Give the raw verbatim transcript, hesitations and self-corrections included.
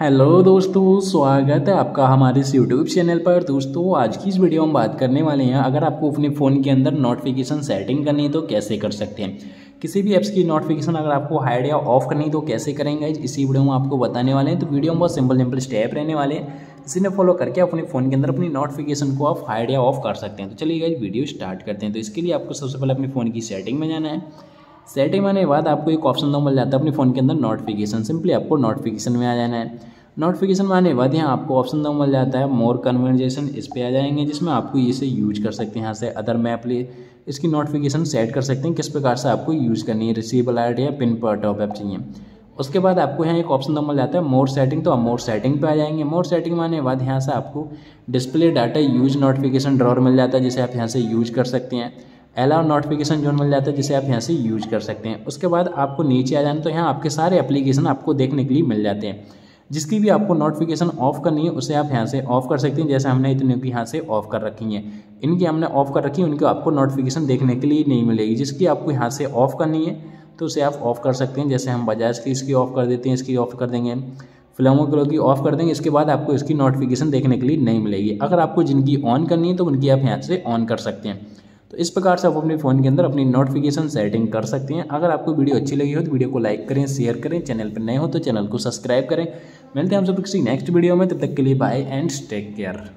Hello दोस्तों, स्वागत है आपका हमारे इस यूट्यूब चैनल पर। दोस्तों आज की इस वीडियो में हम बात करने वाले हैं, अगर आपको अपने फ़ोन के अंदर नोटिफिकेशन सेटिंग करनी है तो कैसे कर सकते हैं। किसी भी ऐप्स की नोटिफिकेशन अगर आपको हाइड या ऑफ करनी है तो कैसे करेंगे, इसी वीडियो में आपको बताने वाले हैं। तो वीडियो में बहुत सिंपल सिंपल स्टेप रहने वाले हैं, इसे फॉलो करके अपने फ़ोन के अंदर अपनी नोटिफिकेशन को आप हाइड या ऑफ कर सकते हैं। तो चलिए गाइस वीडियो स्टार्ट करते हैं। तो इसके लिए आपको सबसे पहले अपने फ़ोन की सेटिंग में जाना है। सेटिंग में आने के बाद आपको एक ऑप्शन तो मिल जाता है अपने फ़ोन के अंदर नोटिफिकेशन। सिंपली आपको नोटिफिकेशन में आ जाना है। नोटिफिकेशन में आने के बाद यहाँ आपको ऑप्शन तो मिल जाता है मोर कन्वर्जेशन, इस पे आ जाएंगे, जिसमें आपको इसे यूज कर सकते हैं। यहाँ से अदर मैप ले इसकी नोटिफिकेशन सेट कर सकते हैं, किस प्रकार से आपको यूज़ करनी है, रिसीव अलर्ट या पिन पर टॉप ऐप चाहिए। उसके बाद आपको यहाँ एक ऑप्शन तो मिल जाता है मोर सेटिंग, तो आप मोर सेटिंग पे आ जाएंगे। मोर सेटिंग में आने के बाद यहाँ से आपको display data use notification drawer मिल जाता है, जिसे आप यहाँ से यूज कर सकते हैं। एलाउ नोटिफिकेशन जोन मिल जाता है, जिसे आप यहाँ से यूज कर सकते हैं। उसके बाद आपको नीचे आ जाना, तो यहाँ आपके सारे एप्लीकेशन आपको देखने के लिए मिल जाते हैं। जिसकी भी आपको नोटिफिकेशन ऑफ करनी है उसे आप यहाँ से ऑफ कर सकते हैं। जैसे हमने इतने की यहाँ से ऑफ कर रखी है, इनकी हमने ऑफ कर रखी है, उनकी आपको नोटिफिकेशन देखने के लिए नहीं मिलेगी। जिसकी आपको यहाँ से ऑफ करनी है तो उसे आप ऑफ कर सकते हैं। जैसे हम बजाज की इसकी ऑफ कर देते हैं, इसकी ऑफ कर देंगे, फिल्मों के लोग की ऑफ कर देंगे। इसके बाद आपको इसकी नोटिफिकेशन देखने के लिए नहीं मिलेगी। अगर आपको जिनकी ऑन करनी है तो उनकी आप यहाँ से ऑन कर सकते हैं। तो इस प्रकार से आप अपने फ़ोन के अंदर अपनी नोटिफिकेशन सेटिंग कर सकते हैं। अगर आपको वीडियो अच्छी लगी हो तो वीडियो को लाइक करें, शेयर करें, चैनल पर नए हो तो चैनल को सब्सक्राइब करें। मिलते हैं हम सब किसी नेक्स्ट वीडियो में, तब तक के लिए बाय एंड टेक केयर।